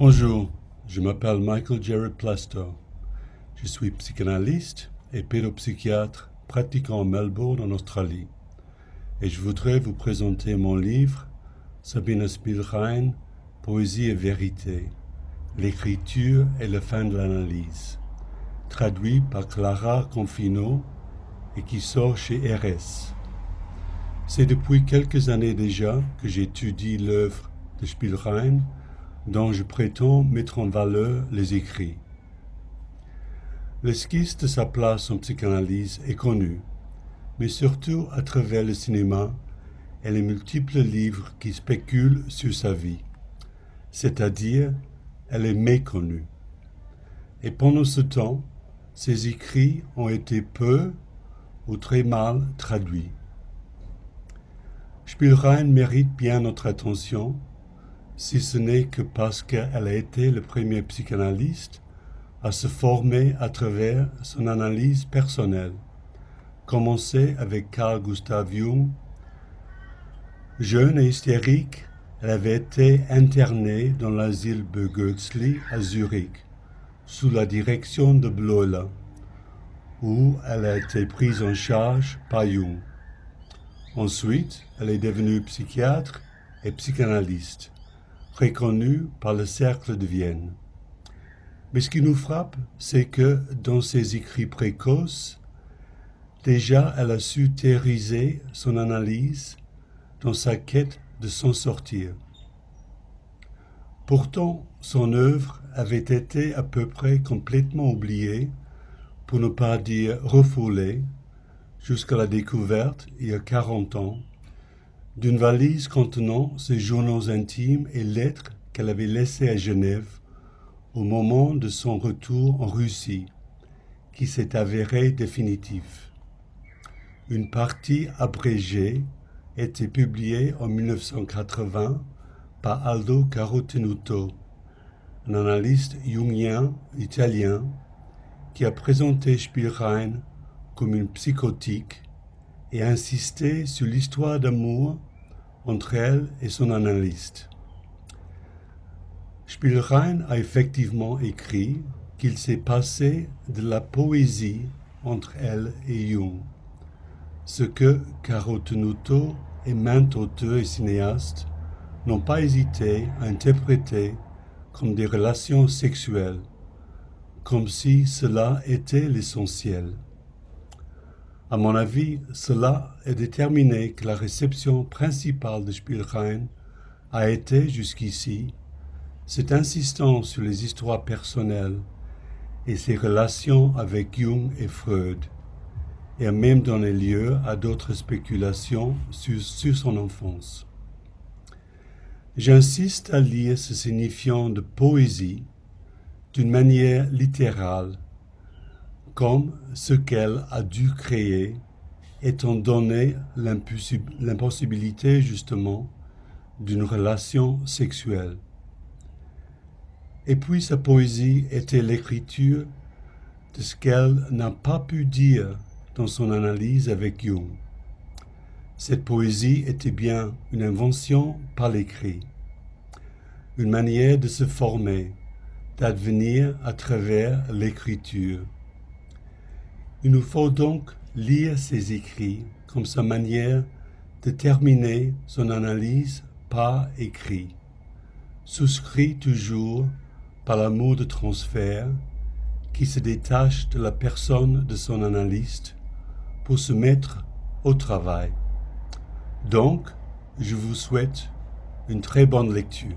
Bonjour, je m'appelle Michael Gerard Plastow. Je suis psychanalyste et pédopsychiatre pratiquant à Melbourne en Australie. Et je voudrais vous présenter mon livre Sabina Spielrein, Poésie et vérité, l'écriture et la fin de l'analyse, traduit par Clara Confino et qui sort chez RS. C'est depuis quelques années déjà que j'étudie l'œuvre de Spielrein, dont je prétends mettre en valeur les écrits. L'esquisse de sa place en psychanalyse est connue, mais surtout à travers le cinéma et les multiples livres qui spéculent sur sa vie, c'est-à-dire elle est méconnue. Et pendant ce temps, ses écrits ont été peu ou très mal traduits. Spielrein mérite bien notre attention, si ce n'est que parce qu'elle a été le premier psychanalyste à se former à travers son analyse personnelle, commencée avec Carl Gustav Jung. Jeune et hystérique, elle avait été internée dans l'asile Burghölzli à Zurich, sous la direction de Bleuler, où elle a été prise en charge par Jung. Ensuite, elle est devenue psychiatre et psychanalyste, reconnue par le Cercle de Vienne. Mais ce qui nous frappe, c'est que, dans ses écrits précoces, déjà elle a su théoriser son analyse dans sa quête de s'en sortir. Pourtant, son œuvre avait été à peu près complètement oubliée, pour ne pas dire refoulée, jusqu'à la découverte, il y a 40 ans, d'une valise contenant ses journaux intimes et lettres qu'elle avait laissées à Genève au moment de son retour en Russie, qui s'est avéré définitif. Une partie abrégée était publiée en 1980 par Aldo Carotenuto, un analyste jungien italien qui a présenté Spielrein comme une psychotique et a insisté sur l'histoire d'amour entre elle et son analyste. Spielrein a effectivement écrit qu'il s'est passé de la poésie entre elle et Jung, ce que Carotenuto et maintes auteurs et cinéastes n'ont pas hésité à interpréter comme des relations sexuelles, comme si cela était l'essentiel. À mon avis, cela a déterminé que la réception principale de Spielrein a été jusqu'ici cette insistance sur les histoires personnelles et ses relations avec Jung et Freud, et a même donné lieu à d'autres spéculations sur son enfance. J'insiste à lire ce signifiant de poésie d'une manière littérale, comme ce qu'elle a dû créer, étant donné l'impossibilité justement d'une relation sexuelle. Et puis sa poésie était l'écriture de ce qu'elle n'a pas pu dire dans son analyse avec Jung. Cette poésie était bien une invention par l'écrit, une manière de se former, d'advenir à travers l'écriture. Il nous faut donc lire ses écrits comme sa manière de terminer son analyse par écrit, souscrit toujours par l'amour de transfert qui se détache de la personne de son analyste pour se mettre au travail. Donc, je vous souhaite une très bonne lecture.